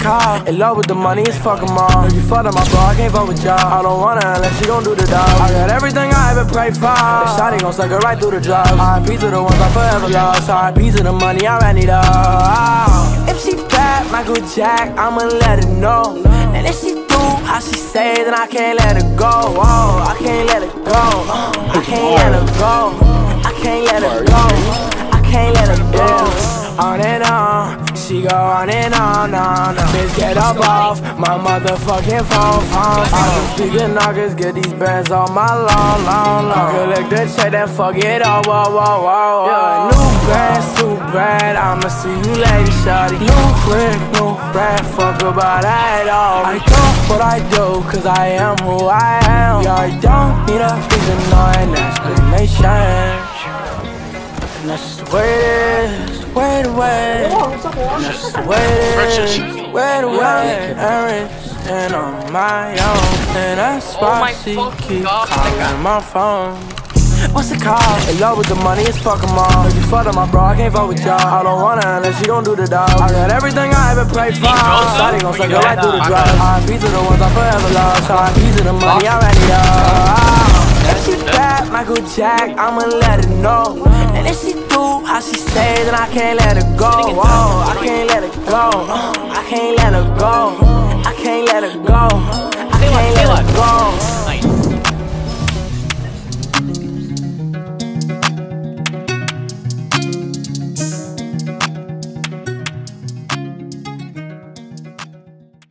car. In love with the money, it's fuck them all. If you fuck up my bro, I can't fuck with y'all. I don't want her unless she gon' do the dog. I got everything I ever prayed for. That shawty gon' suck her right through the drugs. R.I.P. to the ones I forever lost. R.I.P. to the money, I ran it up. If she bad, Michael Jack, I'ma let her know. And if she do how she say, then I can't let her go. Oh, I can't let her go. I can't let her go. I can't let her go. I can't let her go. On and on, she go on. Bitch, get up off my motherfucking phone. I can speak in knockers, get these bands on my long. Collect the check and fuck it all. Whoa. New brand, super, I'ma see you later, shawty. New crib, new brand, fuck about that all. I do what I do, cause I am who I am. Yeah, I don't need a reason or an explanation. And that's the way it is, way. And that's the way it is, way. Everything on my own. And that's why she keep calling my phone. What's the cost? In love with the money, it's fuck them all. If you fuck up my bro, I can't fuck with y'all. I don't want her unless she gon' do the dog. I got everything I ever prayed for. Shawty gon' suck her right through the drugs. R.I.P. to the ones I forever lost. R.I.P. to the money, I ran it up. If she bad, Michael Jack, I'ma let her know. And if she do how she say, then I can't let her go. Oh, I can't let her go. I can't let her go. I can't let her go. I can't let her go.